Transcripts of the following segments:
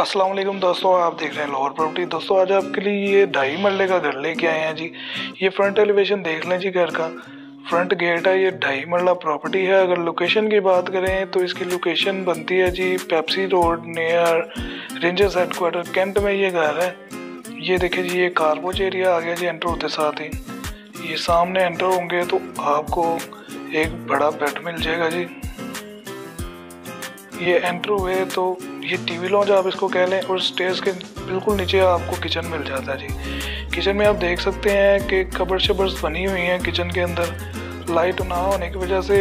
अस्सलाम वालेकुम दोस्तों, आप देख रहे हैं लाहौर प्रॉपर्टी। दोस्तों आज आपके लिए ये 2.5 मरले का घर लेके आए हैं जी। ये फ्रंट एलिवेशन देख लें जी, घर का फ्रंट गेट है। ये 2.5 मरला प्रॉपर्टी है। अगर लोकेशन की बात करें तो इसकी लोकेशन बनती है जी Pepsi road near rangers headquarter cantt में ये घर है। ये देखें जी, ये कारपोच एरिया आ गया जी। एंटर होते साथ ही ये सामने एंटर होंगे तो आपको एक बड़ा बेड मिल जाएगा जी। ये एंटर हुए तो ये टीवी लॉन्ज आप इसको कह लें, और स्टेज के बिल्कुल नीचे आपको किचन मिल जाता है जी। किचन में आप देख सकते हैं कि कबर्ड शबर्ड्स बनी हुई हैं किचन के अंदर। लाइट ना होने की वजह से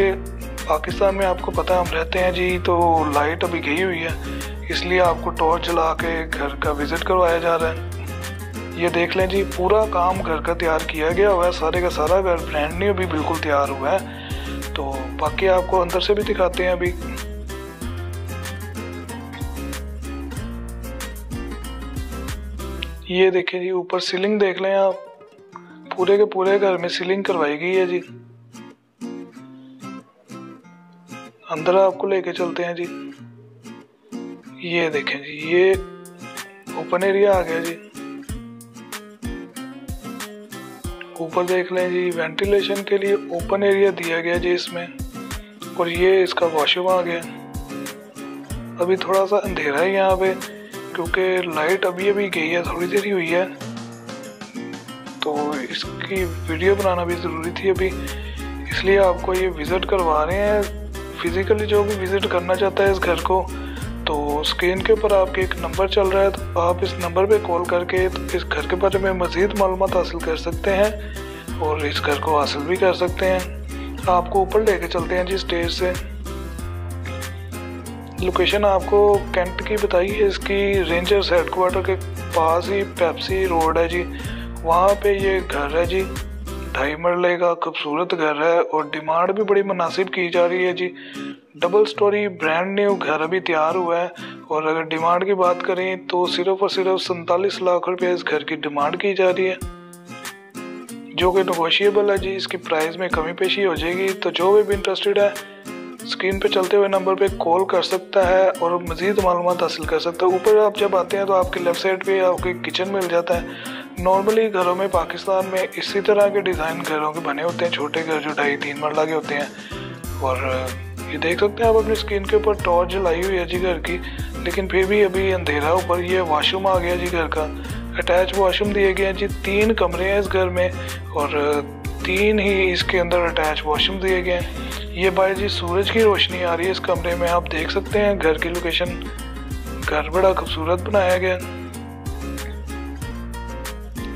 पाकिस्तान में आपको पता हम रहते हैं जी, तो लाइट अभी गई हुई है, इसलिए आपको टॉर्च जला के घर का विज़िट करवाया जा रहा है। ये देख लें जी, पूरा काम घर का तैयार किया गया हुआ है। सारे का सारा घर ब्रांड न्यू भी बिल्कुल तैयार हुआ है। तो बाकी आपको अंदर से भी दिखाते हैं अभी। ये देखें जी, ऊपर सीलिंग देख लें आप। पूरे के पूरे घर में सीलिंग करवाई गई है जी। अंदर आपको लेके चलते हैं जी। ये देखें जी, ये ओपन एरिया आ गया जी। ऊपर देख लें जी, वेंटिलेशन के लिए ओपन एरिया दिया गया जी इसमें। और ये इसका वॉशरूम आ गया। अभी थोड़ा सा अंधेरा है यहाँ पे, क्योंकि लाइट अभी गई है, थोड़ी देर ही हुई है, तो इसकी वीडियो बनाना भी ज़रूरी थी अभी, इसलिए आपको ये विज़िट करवा रहे हैं। फिज़िकली जो भी विज़िट करना चाहता है इस घर को, तो स्क्रीन के ऊपर आपके एक नंबर चल रहा है, तो आप इस नंबर पे कॉल करके तो इस घर के बारे में मज़ीद मालूमात हासिल कर सकते हैं और इस घर को हासिल भी कर सकते हैं। आपको ऊपर लेके चलते हैं जी स्टेज से। लोकेशन आपको कैंट की बताई है इसकी, रेंजर्स हेडक्वार्टर के पास ही पेप्सी रोड है जी। वहाँ पे ये घर है जी, 2.5 मरले का खूबसूरत घर है और डिमांड भी बड़ी मुनासिब की जा रही है जी। डबल स्टोरी ब्रांड न्यू घर अभी तैयार हुआ है, और अगर डिमांड की बात करें तो सिर्फ और सिर्फ 47 लाख रुपये इस घर की डिमांड की जा रही है, जो कि नेगोशिएबल है जी। इसकी प्राइस में कमी पेशी हो जाएगी। तो जो भी इंटरेस्टेड है स्क्रीन पे चलते हुए नंबर पे कॉल कर सकता है और मज़ीद मालूमात हासिल कर सकता है। ऊपर आप जब आते हैं तो आपकी लेफ़्ट साइड पे आपके किचन मिल जाता है। नॉर्मली घरों में पाकिस्तान में इसी तरह के डिज़ाइन घरों के बने होते हैं, छोटे घर जो 2.5-3 मरला के होते हैं। और ये देख सकते हैं आप अपनी स्क्रीन के ऊपर, टॉर्च जलाई हुई है जी घर की, लेकिन फिर भी अभी अंधेरा। ऊपर ये वाशरूम आ गया जी, घर का अटैच वाशरूम दिए गए हैं जी। 3 कमरे हैं इस घर में और 3 ही इसके अंदर अटैच वाशरूम दिए गए हैं। ये बाहर जी सूरज की रोशनी आ रही है इस कमरे में, आप देख सकते हैं घर की लोकेशन। घर बड़ा खूबसूरत बनाया गया।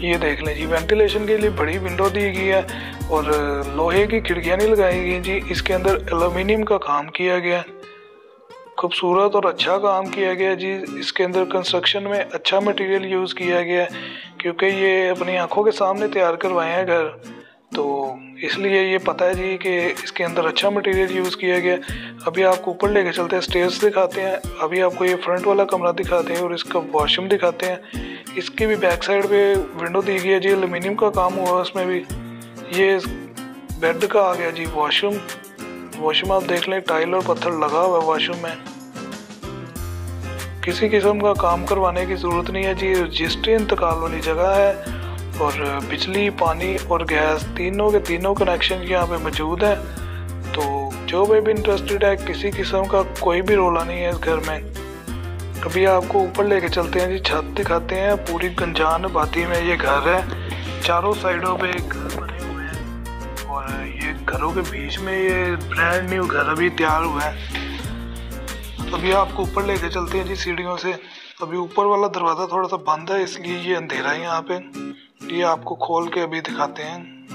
ये देख लें जी, वेंटिलेशन के लिए बड़ी विंडो दी गई है और लोहे की खिड़कियां नहीं लगाई गई जी। इसके अंदर एल्यूमिनियम का काम किया गया है, खूबसूरत और अच्छा काम किया गया जी। इसके अंदर कंस्ट्रक्शन में अच्छा मटेरियल यूज़ किया गया है, क्योंकि ये अपनी आँखों के सामने तैयार करवाए हैं घर, तो इसलिए ये पता है जी कि इसके अंदर अच्छा मटेरियल यूज़ किया गया। अभी आपको ऊपर लेके चलते हैं, स्टेज दिखाते हैं। अभी आपको ये फ्रंट वाला कमरा दिखाते हैं और इसका वॉशरूम दिखाते हैं। इसकी भी बैक साइड पे विंडो दी गई है जी, एल्यूमिनियम का काम हुआ उसमें भी। ये बेड का आ गया जी वॉशरूम। वॉशरूम आप देख लें, टाइल और पत्थर लगा हुआ है वॉशरूम में। किसी किस्म का काम करवाने की ज़रूरत नहीं है जी। रजिस्ट्री इंतकाल वाली जगह है और बिजली, पानी और गैस तीनों के तीनों कनेक्शन यहाँ पे मौजूद है। तो जो भी इंटरेस्टेड है, किसी किस्म का कोई भी रोला नहीं है इस घर में। अभी आपको ऊपर लेके चलते हैं जी, छत दिखाते हैं। पूरी गंजान आबादी में ये घर है, चारों साइडों पे घर बने हुए हैं और ये घरों के बीच में ये ब्रांड न्यू घर अभी तैयार हुआ है। अभी आपको ऊपर लेके चलते हैं जी सीढ़ियों से। अभी ऊपर वाला दरवाज़ा थोड़ा सा बंद है, इसलिए ये अंधेरा है यहाँ पे। ये आपको खोल के अभी दिखाते हैं।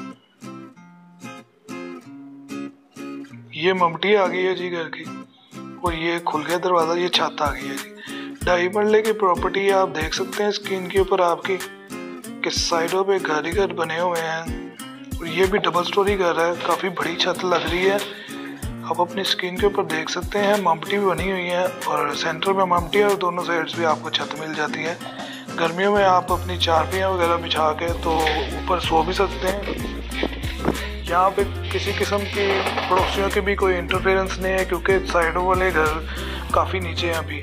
ये ममटी आ गई है जी घर की, और ये खुल गया दरवाज़ा, ये छत आ गई है जी। 2.5 मरले की प्रॉपर्टी आप देख सकते हैं स्क्रीन के ऊपर आपकी, कि साइडों पे घर ही घर बने हुए हैं। और ये भी डबल स्टोरी घर है, काफ़ी बड़ी छत लग रही है। आप अपनी स्क्रीन के ऊपर देख सकते हैं ममटी भी बनी हुई है, और सेंटर में ममटी है और दोनों साइड्स भी आपको छत मिल जाती है। गर्मियों में आप अपनी चारपाइयाँ वगैरह बिछा के तो ऊपर सो भी सकते हैं। यहाँ पे किसी किस्म की पड़ोसियों के भी कोई इंटरफेरेंस नहीं है, क्योंकि साइडों वाले घर काफ़ी नीचे हैं अभी।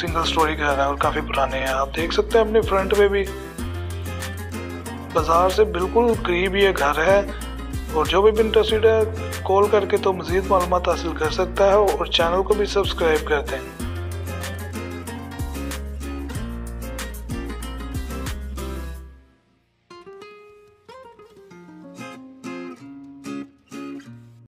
सिंगल स्टोरी घर है और काफ़ी पुराने हैं। आप देख सकते हैं अपने फ्रंट में भी बाज़ार से बिल्कुल करीब ये घर है। और जो भी इंटरेस्टेड है कॉल करके तो मज़ीद मालूमात हासिल कर सकता है और चैनल को भी सब्सक्राइब कर दें।